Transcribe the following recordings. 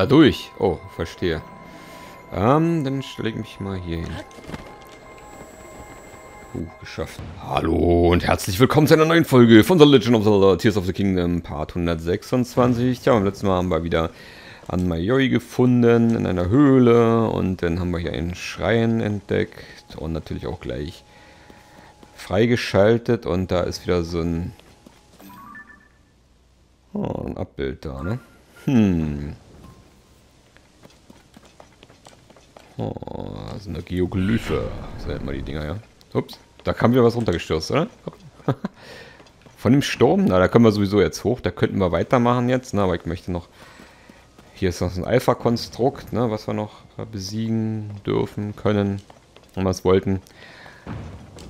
Dadurch. Oh, verstehe. Dann stelle ich mich mal hier hin. Geschafft. Hallo und herzlich willkommen zu einer neuen Folge von The Legend of Zelda: Tears of the Kingdom, Part 126. Tja, beim letzten Mal haben wir wieder an Mayoi gefunden, in einer Höhle. Und dann haben wir hier einen Schrein entdeckt und natürlich auch gleich freigeschaltet. Und da ist wieder so ein... Oh, ein Abbild da, ne? Oh, das sind Geoglyphe. Das sind immer die Dinger, ja. Ups, da kam wieder was runtergestürzt, oder? Von dem Sturm? Na, da können wir sowieso jetzt hoch. Da könnten wir weitermachen jetzt. Na, aber ich möchte noch... Hier ist noch so ein Alpha-Konstrukt, ne, was wir noch besiegen dürfen, können, wenn wir es wollten.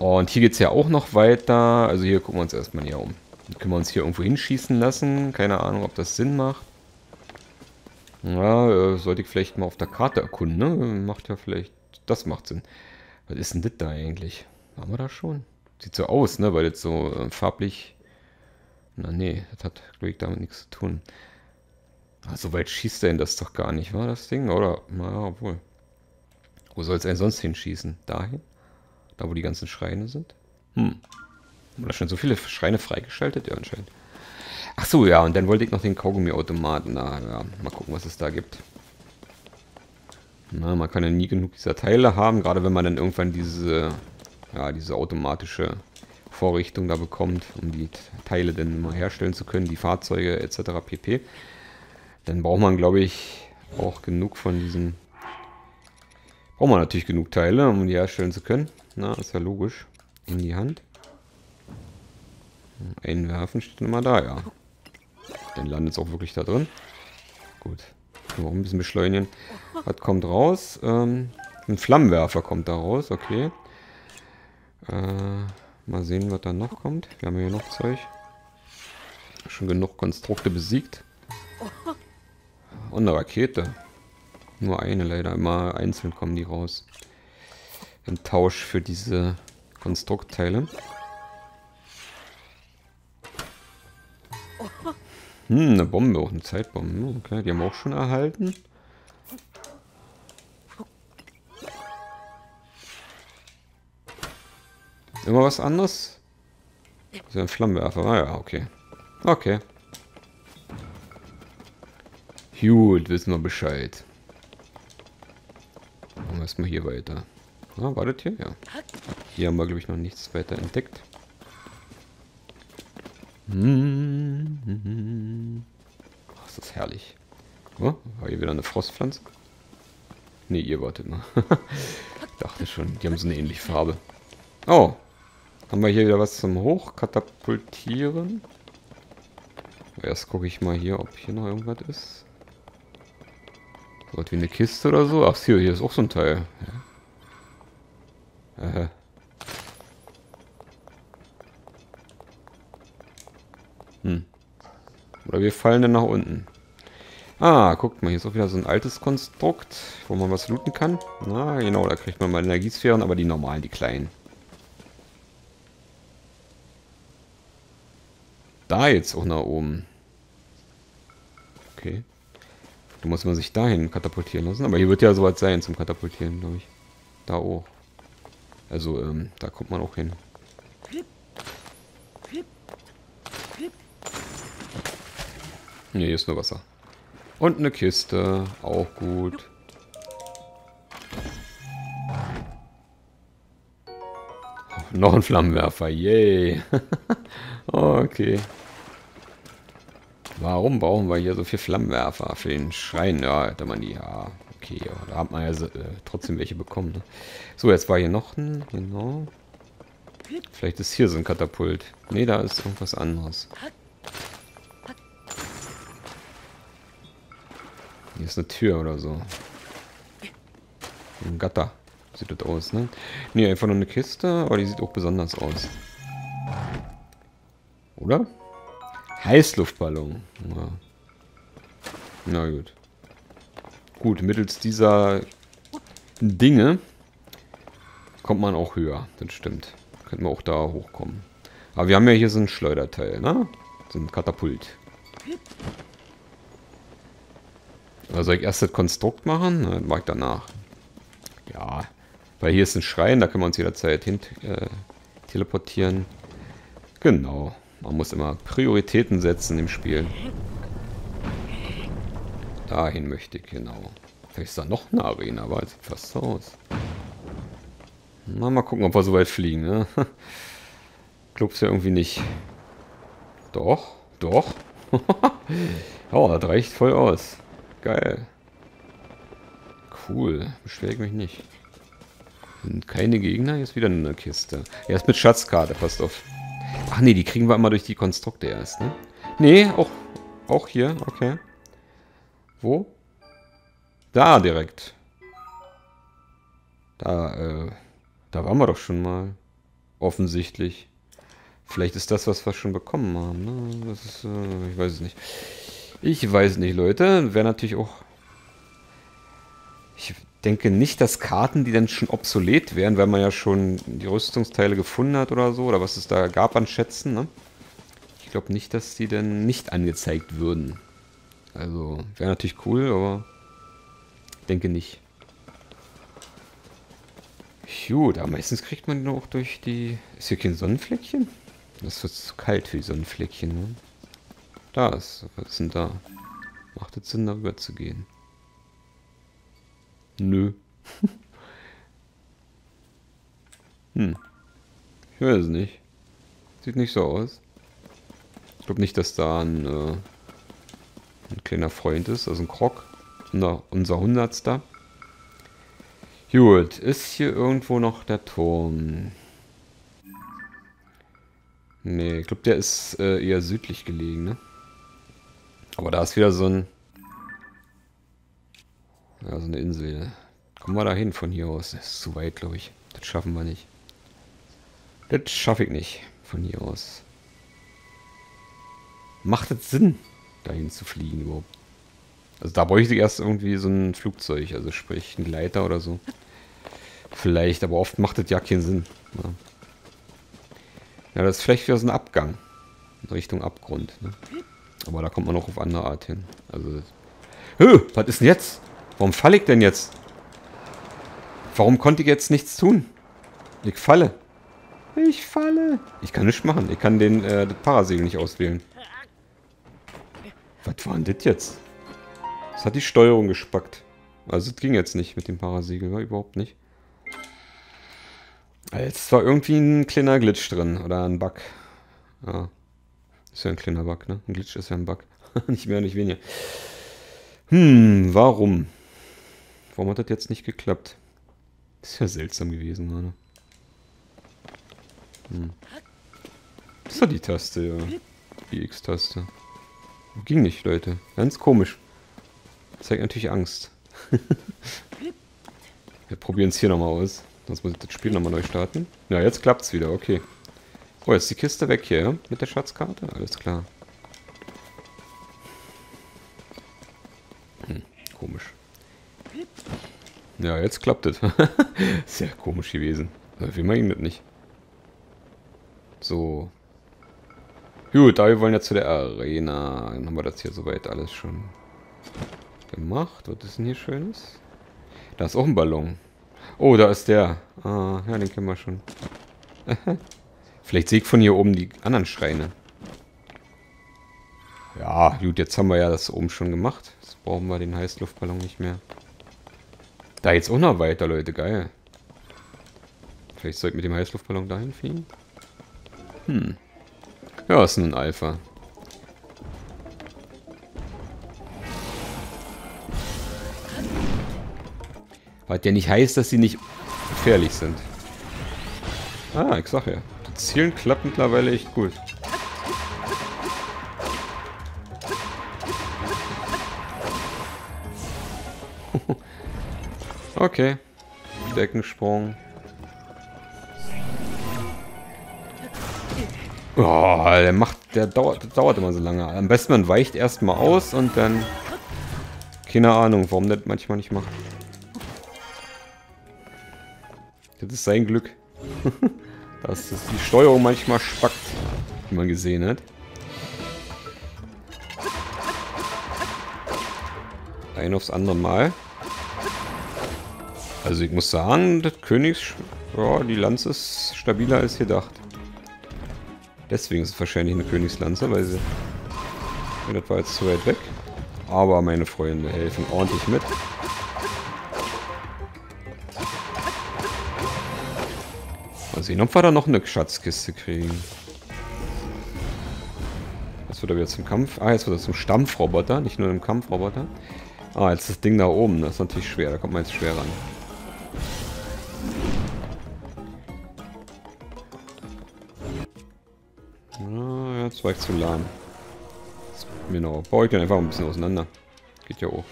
Und hier geht es ja auch noch weiter. Also hier gucken wir uns erstmal hier um. Dann können wir uns hier irgendwo hinschießen lassen. Keine Ahnung, ob das Sinn macht. Ja, sollte ich vielleicht mal auf der Karte erkunden, ne? Macht ja vielleicht... Das macht Sinn. Was ist denn das da eigentlich? Waren wir da schon? Sieht so aus, ne? Weil jetzt so farblich... Na nee, das hat, glaube ich, damit nichts zu tun. Ah, so weit schießt er denn das doch gar nicht, war das Ding? Oder? Na, obwohl. Wo soll es denn sonst hinschießen? Dahin? Da, wo die ganzen Schreine sind? Haben wir da schon so viele Schreine freigeschaltet? Ja, anscheinend. Ach so, ja, und dann wollte ich noch den Kaugummi-Automaten. Na, ja, mal gucken, was es da gibt. Na, man kann ja nie genug dieser Teile haben, gerade wenn man dann irgendwann diese, ja, diese automatische Vorrichtung da bekommt, um die Teile dann mal herstellen zu können, die Fahrzeuge etc. pp. Dann braucht man, glaube ich, auch genug von diesen... Braucht man natürlich genug Teile, um die herstellen zu können. Na, ist ja logisch. In die Hand. Einwerfen steht immer da, ja. Dann landet es auch wirklich da drin. Gut. Können wir auch ein bisschen beschleunigen. Was kommt raus? Ein Flammenwerfer kommt da raus, okay. Mal sehen, was da noch kommt. Wir haben hier noch Zeug. Schon genug Konstrukte besiegt. Und eine Rakete. Nur eine leider. Immer einzeln kommen die raus. Im Tausch für diese Konstruktteile. Eine Bombe, auch eine Zeitbombe. Okay, die haben wir auch schon erhalten. Immer was anderes? Das ist ja ein Flammenwerfer. Ah ja, okay. Okay. Gut, wissen wir Bescheid. Machen wir erstmal hier weiter. Ah, wartet hier? Ja. Hier haben wir, glaube ich, noch nichts weiter entdeckt. Oh, ist das herrlich. Oh, war hier wieder eine Frostpflanze? Ne, ihr wartet mal. Ich dachte schon, die haben so eine ähnliche Farbe. Oh, haben wir hier wieder was zum Hochkatapultieren? Erst gucke ich mal hier, ob hier noch irgendwas ist. So was wie eine Kiste oder so. Ach, hier ist auch so ein Teil. Ja. Aha. Oder wir fallen dann nach unten. Ah, guckt mal, hier ist auch wieder so ein altes Konstrukt, wo man was looten kann. Na, genau, da kriegt man mal Energiesphären, aber die normalen, die kleinen. Da jetzt auch nach oben. Okay. Da muss man sich dahin katapultieren lassen. Aber hier wird ja sowas sein zum Katapultieren, glaube ich. Da auch. Also, da kommt man auch hin. Ne, hier ist nur Wasser. Und eine Kiste. Auch gut. Oh, noch ein Flammenwerfer. Yay. Okay. Warum brauchen wir hier so viel Flammenwerfer? Für den Schrein. Ja, hätte man die. Ja, okay. Da hat man ja trotzdem welche bekommen. Ne? So, jetzt war hier noch ein. Genau. Vielleicht ist hier so ein Katapult. Ne, da ist irgendwas anderes. Hier ist eine Tür oder so. Ein Gatter. Sieht das aus, ne? Ne, einfach nur eine Kiste, aber die sieht auch besonders aus. Oder? Heißluftballon. Ja. Na gut. Gut, mittels dieser Dinge kommt man auch höher. Das stimmt. Könnten wir auch da hochkommen. Aber wir haben ja hier so ein Schleuderteil, ne? So ein Katapult. Oder soll ich erst das Konstrukt machen? Dann mache ich danach. Ja, weil hier ist ein Schrein, da können wir uns jederzeit hin teleportieren. Genau, man muss immer Prioritäten setzen im Spiel. Dahin möchte ich, genau. Vielleicht ist da noch eine Arena, aber es sieht fast so aus. Na, mal gucken, ob wir so weit fliegen, ne? Glaub's ja irgendwie nicht. Doch, doch. Ja, das reicht voll aus. Geil. Cool, beschwere ich mich nicht. Und keine Gegner, jetzt wieder eine Kiste. Erst mit Schatzkarte, passt auf. Ach nee, die kriegen wir immer durch die Konstrukte erst, ne? Nee, auch hier, okay. Wo? Da direkt. Da waren wir doch schon mal. Offensichtlich. Vielleicht ist das, was wir schon bekommen haben, ne? Das ist, ich weiß es nicht. Ich weiß nicht, Leute. Wäre natürlich auch... Ich denke nicht, dass Karten, die dann schon obsolet wären, weil man ja schon die Rüstungsteile gefunden hat oder so, oder was es da gab an Schätzen, ne? Ich glaube nicht, dass die dann nicht angezeigt würden. Also, wäre natürlich cool, aber... Ich denke nicht. Gut, aber meistens kriegt man auch durch die... Ist hier kein Sonnenfleckchen? Das wird zu kalt für die Sonnenfleckchen, ne? Da ist... Was ist denn da? Macht es Sinn, darüber zu gehen? Nö. Hm. Ich weiß es nicht. Sieht nicht so aus. Ich glaube nicht, dass da ein kleiner Freund ist, also ein Krog. Unser 100. Gut, ist hier irgendwo noch der Turm? Nee, ich glaube, der ist eher südlich gelegen, ne? Aber da ist wieder so ein... Ja, so eine Insel. Kommen wir da hin von hier aus? Das ist zu weit, glaube ich. Das schaffen wir nicht. Das schaffe ich nicht von hier aus. Macht es Sinn, dahin zu fliegen überhaupt? Also da bräuchte ich erst irgendwie so ein Flugzeug, also sprich ein Gleiter oder so. Vielleicht, aber oft macht das ja keinen Sinn. Ja, ja, das ist vielleicht wieder so ein Abgang. In Richtung Abgrund. Ne? Aber da kommt man auch auf andere Art hin. Also, was ist denn jetzt? Warum falle ich denn jetzt? Warum konnte ich jetzt nichts tun? Ich falle. Ich falle. Ich kann nichts machen. Ich kann den das Parasegel nicht auswählen. Was war denn das jetzt? Das hat die Steuerung gespackt. Also es ging jetzt nicht mit dem Parasegel, war überhaupt nicht. Also, jetzt war irgendwie ein kleiner Glitch drin oder ein Bug. Ja. Ist ja ein kleiner Bug, ne? Ein Glitch ist ja ein Bug. Nicht mehr, nicht weniger. Warum? Warum hat das jetzt nicht geklappt? Ist ja seltsam gewesen, ne? Das ist ja die Taste, ja. Die X-Taste. Ging nicht, Leute. Ganz komisch. Zeigt natürlich Angst. Wir probieren es hier nochmal aus. Sonst muss ich das Spiel nochmal neu starten. Ja, jetzt klappt es wieder, okay. Oh, jetzt ist die Kiste weg hier, ja? Mit der Schatzkarte? Alles klar. Komisch. Ja, jetzt klappt es. Sehr komisch gewesen. Wie man ihn das nicht. So. Gut, da wir wollen ja zu der Arena. Dann haben wir das hier soweit alles schon gemacht. Was ist denn hier Schönes? Da ist auch ein Ballon. Oh, da ist der. Ah, ja, den kennen wir schon. Vielleicht sehe ich von hier oben die anderen Schreine. Ja, gut, jetzt haben wir ja das oben schon gemacht. Jetzt brauchen wir den Heißluftballon nicht mehr. Da geht's auch noch weiter, Leute. Geil. Vielleicht soll ich mit dem Heißluftballon dahin fliegen? Ja, ist ein Alpha. Was ja nicht heißt, dass sie nicht gefährlich sind. Ah, ich sag ja. Die Zielen klappt mittlerweile echt gut. Okay. Deckensprung. Oh, der dauert immer so lange. Am besten man weicht erstmal aus und dann... Keine Ahnung, warum das manchmal nicht macht. Das ist sein Glück, dass das die Steuerung manchmal spackt, wie man gesehen hat. ein aufs andere Mal. Also ich muss sagen, das die Lanze ist stabiler als gedacht. Deswegen ist es wahrscheinlich eine Königslanze, weil sie... Das war jetzt zu weit weg. Aber meine Freunde helfen ordentlich mit. Mal sehen, ob wir da noch eine Schatzkiste kriegen. Jetzt wird er wieder zum Kampf... Ah, jetzt wird er zum Stampfroboter, nicht nur im Kampfroboter. Ah, jetzt das Ding da oben, das ist natürlich schwer, da kommt man jetzt schwer ran. Ah, jetzt war ich zu lahm. Genau, baue ich den einfach ein bisschen auseinander. Geht ja auch.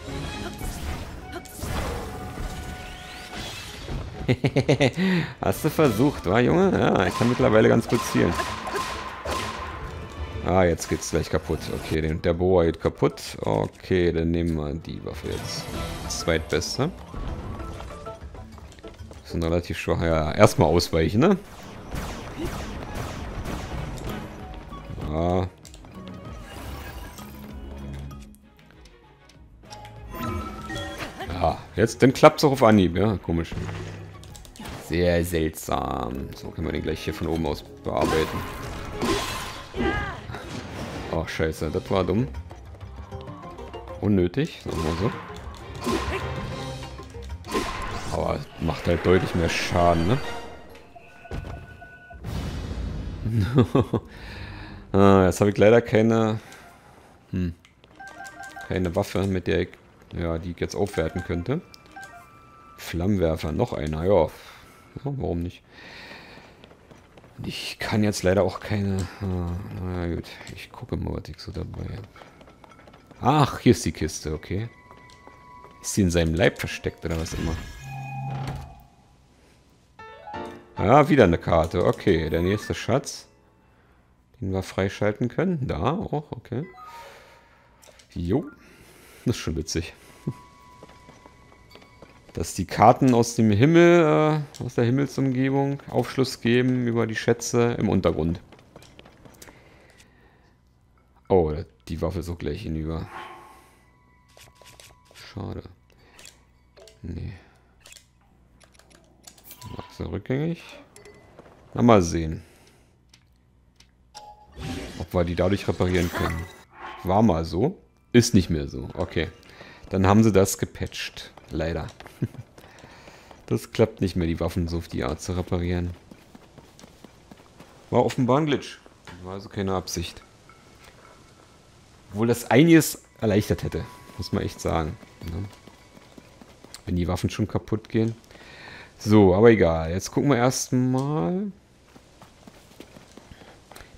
Hast du versucht, wa, Junge? Ja, ich kann mittlerweile ganz gut zielen. Ah, jetzt geht's gleich kaputt. Okay, der Boa geht kaputt. Okay, dann nehmen wir die Waffe jetzt. Das zweitbeste. Das ist ein relativ schwacher. Ja, erstmal ausweichen, ne? Ah. Jetzt, dann klappt es auch auf Anhieb, ja, komisch. Sehr seltsam. So, können wir den gleich hier von oben aus bearbeiten. Ach, scheiße, das war dumm. Unnötig, sagen wir so. Aber macht halt deutlich mehr Schaden, ne? Jetzt habe ich leider keine... keine Waffe, mit der ich... Ja, die ich jetzt aufwerten könnte. Flammenwerfer, noch einer, ja. Ja, warum nicht? Ich kann jetzt leider auch keine... na gut, ich gucke mal, was ich so dabei habe. Ach, hier ist die Kiste, okay. Ist sie in seinem Leib versteckt oder was immer? Ah, wieder eine Karte, okay. Der nächste Schatz, den wir freischalten können. Da auch, okay. Jo. Das ist schon witzig. Dass die Karten aus dem Himmel, aus der Himmelsumgebung Aufschluss geben über die Schätze im Untergrund. Oh, die Waffe ist auch gleich hinüber. Schade. Nee. Macht sie rückgängig. Na, mal sehen. Ob wir die dadurch reparieren können. War mal so. Ist nicht mehr so. Okay. Dann haben sie das gepatcht. Leider. Das klappt nicht mehr, die Waffen so auf die Art zu reparieren. War offenbar ein Glitch. War also keine Absicht. Obwohl das einiges erleichtert hätte. Muss man echt sagen. Wenn die Waffen schon kaputt gehen. So, aber egal. Jetzt gucken wir erstmal.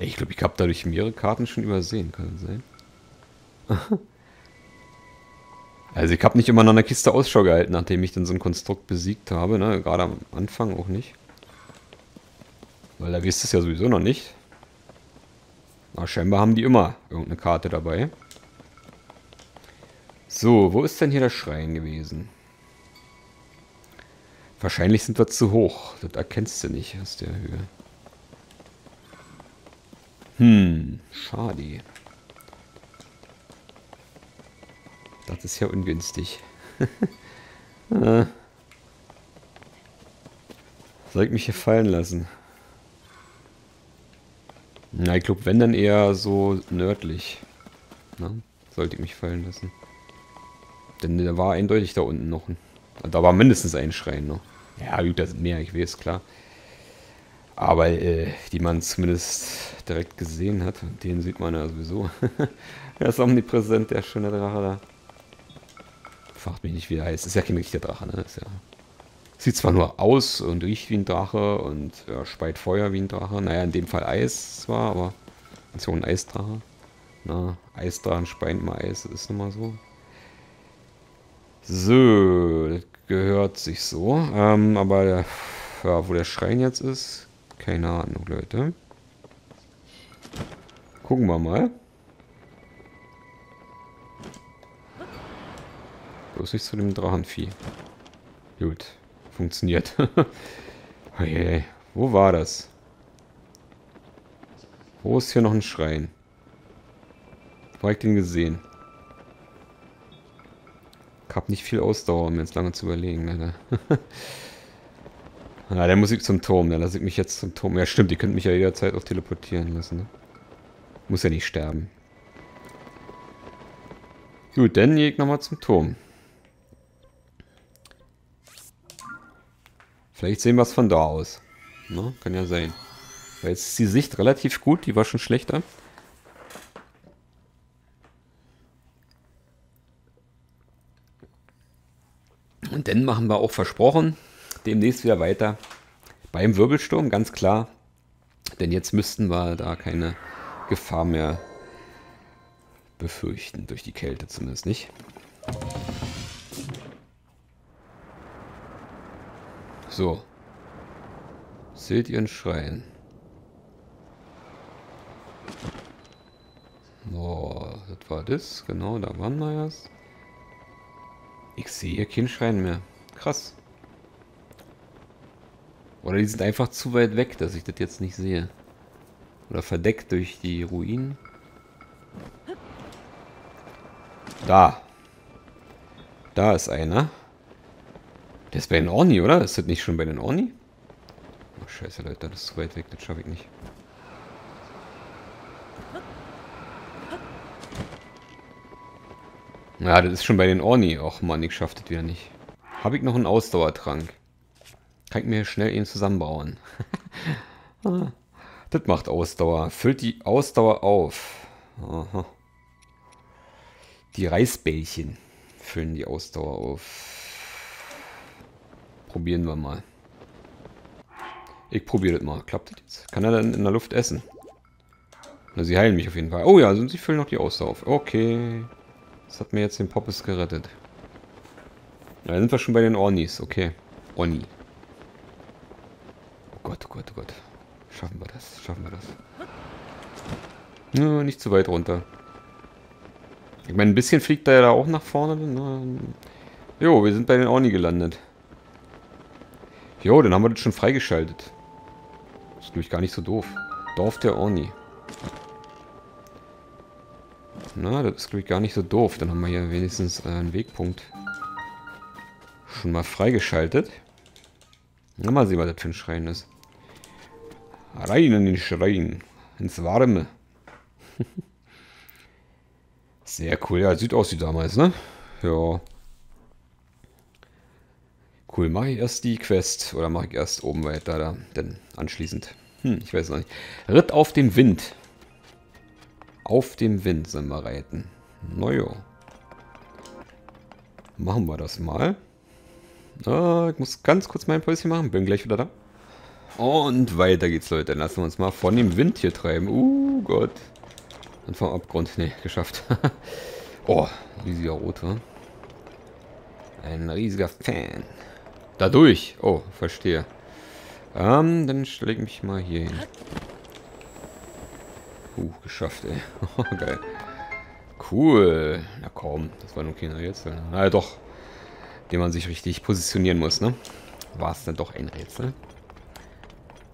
Ich glaube, ich habe dadurch mehrere Karten schon übersehen. Kann das sein? Also ich habe nicht immer nach einer Kiste Ausschau gehalten, nachdem ich dann so ein Konstrukt besiegt habe, ne? Gerade am Anfang auch nicht. Weil da wisst ihr es ja sowieso noch nicht. Aber scheinbar haben die immer irgendeine Karte dabei. So, wo ist denn hier der Schrein gewesen? Wahrscheinlich sind wir zu hoch. Das erkennst du nicht aus der Höhe. Schade. Das ist ja ungünstig. Soll ich mich hier fallen lassen? Na, ich glaube, wenn, dann eher so nördlich. Na, sollte ich mich fallen lassen. Denn da war eindeutig da unten noch ein... Da war mindestens ein Schrein noch. Ja, gut, da sind mehr, ich weiß, klar. Aber die man zumindest direkt gesehen hat. Den sieht man ja sowieso. Er ist omnipräsent, der schöne Drache da. Fragt mich nicht, wie er heißt. Ist ja kein richtiger Drache, ne? Ist ja, sieht zwar nur aus und riecht wie ein Drache und ja, speit Feuer wie ein Drache. Naja, in dem Fall Eis zwar, aber ist ja auch ein Eisdrache. Na, Eisdrachen speit mal Eis, ist nochmal so. So, das gehört sich so. Aber der, ja, wo der Schrein jetzt ist, keine Ahnung, Leute. Gucken wir mal. Bloß nicht zu dem Drachenvieh. Gut. Funktioniert. Okay. Wo war das? Wo ist hier noch ein Schrein? Wo habe ich den gesehen? Ich hab nicht viel Ausdauer, um jetzt lange zu überlegen. Ne? Na, der muss ich zum Turm. Dann lasse ich mich jetzt zum Turm. Ja, stimmt. Die könnten mich ja jederzeit auch teleportieren lassen. Ne? Muss ja nicht sterben. Gut, dann gehe ich nochmal zum Turm. Vielleicht sehen wir es von da aus. Ne? Kann ja sein. Weil jetzt ist die Sicht relativ gut. Die war schon schlechter. Und dann machen wir auch versprochen demnächst wieder weiter beim Wirbelsturm, ganz klar. Denn jetzt müssten wir da keine Gefahr mehr befürchten, durch die Kälte zumindest nicht. So. Seht ihr einen Schrein? Oh, das war das. Genau, da waren wir erst. Ich sehe hier keinen Schrein mehr. Krass. Oder die sind einfach zu weit weg, dass ich das jetzt nicht sehe. Oder verdeckt durch die Ruinen. Da. Da ist einer. Der ist bei den Orni, oder? Ist das nicht schon bei den Orni? Oh, scheiße, Leute. Das ist zu weit weg. Das schaffe ich nicht. Ja, das ist schon bei den Orni. Och Mann, ich schaff das wieder nicht. Habe ich noch einen Ausdauertrank? Kann ich mir schnell eben zusammenbauen. Das macht Ausdauer. Füllt die Ausdauer auf. Aha. Die Reisbällchen füllen die Ausdauer auf. Probieren wir mal. Ich probiere das mal. Klappt das jetzt? Kann er dann in der Luft essen? Na, sie heilen mich auf jeden Fall. Oh ja, also sie füllen noch die Ausdauer auf. Okay. Das hat mir jetzt den Poppes gerettet. Da sind wir schon bei den Ornis. Okay. Orni. Oh Gott, oh Gott, oh Gott. Schaffen wir das? Schaffen wir das? Nur nicht zu weit runter. Ich meine, ein bisschen fliegt er ja da auch nach vorne. Jo, wir sind bei den Orni gelandet. Jo, dann haben wir das schon freigeschaltet. Das ist, glaube ich, gar nicht so doof. Dorf der Orni. Na, das ist, glaube ich, gar nicht so doof. Dann haben wir hier wenigstens einen Wegpunkt schon mal freigeschaltet. Na, mal sehen, was das für ein Schrein ist. Rein in den Schrein. Ins Warme. Sehr cool. Ja, sieht aus wie damals, ne? Ja. Cool. Mache ich erst die Quest. Oder mache ich erst oben weiter da? Denn anschließend. Ich weiß noch nicht. Ritt auf dem Wind. Auf dem Wind sind wir reiten. Na ja. Machen wir das mal. Ich muss ganz kurz mein Päuschen machen. Bin gleich wieder da. Und weiter geht's, Leute. Dann lassen wir uns mal von dem Wind hier treiben. Gott. Und vom Abgrund. Ne, geschafft. Oh, riesiger Rot, wa? Ein riesiger Fan. Dadurch. Oh, verstehe. Dann stelle ich mich mal hier hin. Geschafft, ey. Oh, geil. Cool. Na komm, das war nur kein Rätsel. Na ja, doch. Den man sich richtig positionieren muss, ne? War es dann doch ein Rätsel?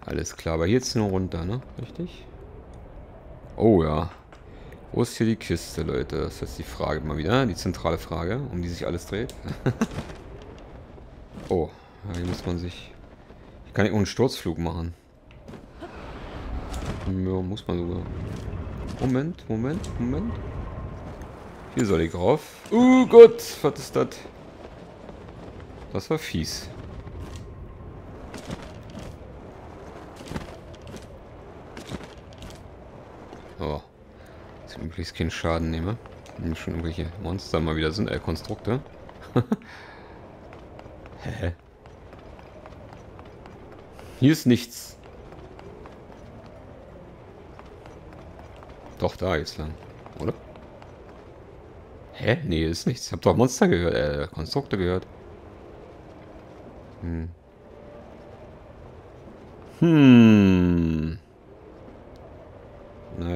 Alles klar, aber hier jetzt nur runter, ne? Richtig? Oh ja. Wo ist hier die Kiste, Leute? Das ist jetzt die Frage mal wieder. Die zentrale Frage, um die sich alles dreht. Oh, ja, hier muss man sich... Hier kann ich auch einen Sturzflug machen. Ja, muss man sogar. Moment, Moment, Moment. Hier soll ich rauf. Gott, was ist das? Das war fies. Oh. Dass ich möglichst keinen Schaden nehme. Wenn schon irgendwelche Monster mal wieder sind. Konstrukte. Hä? Hier ist nichts. Doch, da geht's lang, oder? Hä? Nee, ist nichts. Ich hab doch Monster gehört, Konstrukte gehört. Na,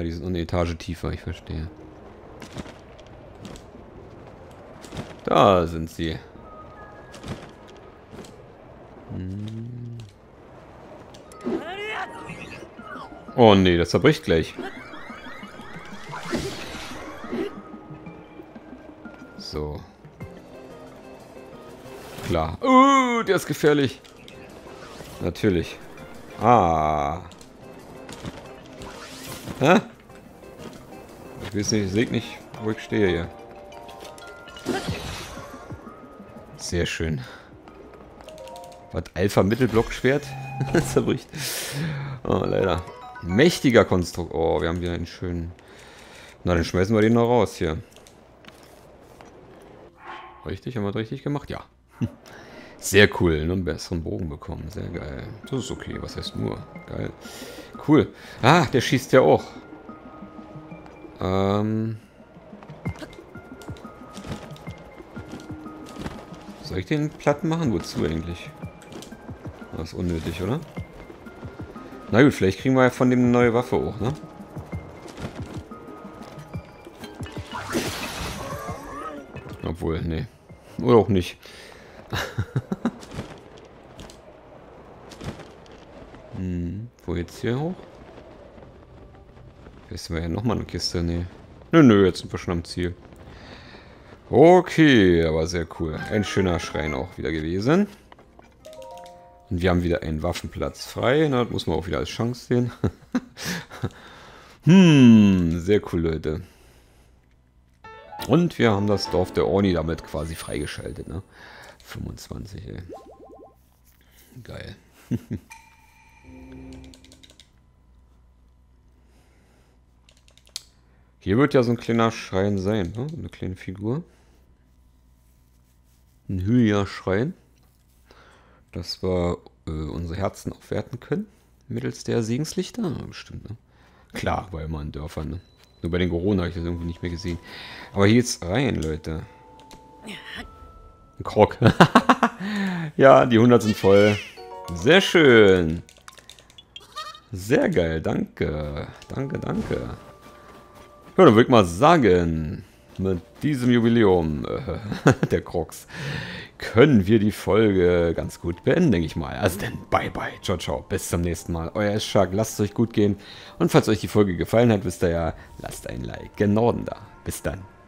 die sind noch eine Etage tiefer, ich verstehe. Da sind sie. Oh nee, das zerbricht gleich. So. klar. Der ist gefährlich. Natürlich. Ah. Hä? Ich weiß nicht, ich sehe nicht, wo ich stehe hier. Sehr schön. Was? Alpha-Mittelblock-Schwert? Das zerbricht. Oh, leider. Mächtiger Konstrukt. Oh, wir haben wieder einen schönen. Na, dann schmeißen wir den noch raus hier. Richtig? Haben wir das richtig gemacht? Ja. Sehr cool. Nur einen besseren Bogen bekommen. Sehr geil. Das ist okay. Was heißt nur? Geil. Cool. Ah, der schießt ja auch. Soll ich den platt machen? Wozu eigentlich? Das ist unnötig, oder? Na gut, vielleicht kriegen wir ja von dem eine neue Waffe auch, ne? Obwohl, nee. Oder auch nicht. Wo jetzt hier hoch? Jetzt sind wir ja nochmal eine Kiste, nee. Nö, jetzt sind wir schon am Ziel. Okay, aber sehr cool. Ein schöner Schrein auch wieder gewesen. Und wir haben wieder einen Waffenplatz frei. Na, das muss man auch wieder als Chance sehen. Sehr cool, Leute. Und wir haben das Dorf der Orni damit quasi freigeschaltet, ne? 25, ey. Geil. Hier wird ja so ein kleiner Schrein sein, ne? Eine kleine Figur. Ein Hylia-Schrein. Dass wir unsere Herzen aufwerten können. Mittels der Segenslichter? Ja, bestimmt, ne? Klar, bei immer in Dörfern, ne? Nur bei den Corona habe ich das irgendwie nicht mehr gesehen. Aber hier geht's rein, Leute. Ein Krog. Ja, die 100 sind voll. Sehr schön. Sehr geil, danke. Danke, danke. Ja, dann würde ich mal sagen, mit diesem Jubiläum der Krogs können wir die Folge ganz gut beenden, denke ich mal. Also dann, bye bye, ciao, ciao, bis zum nächsten Mal. Euer S-Shark, lasst es euch gut gehen. Und falls euch die Folge gefallen hat, wisst ihr ja, lasst ein Like, genau da. Bis dann.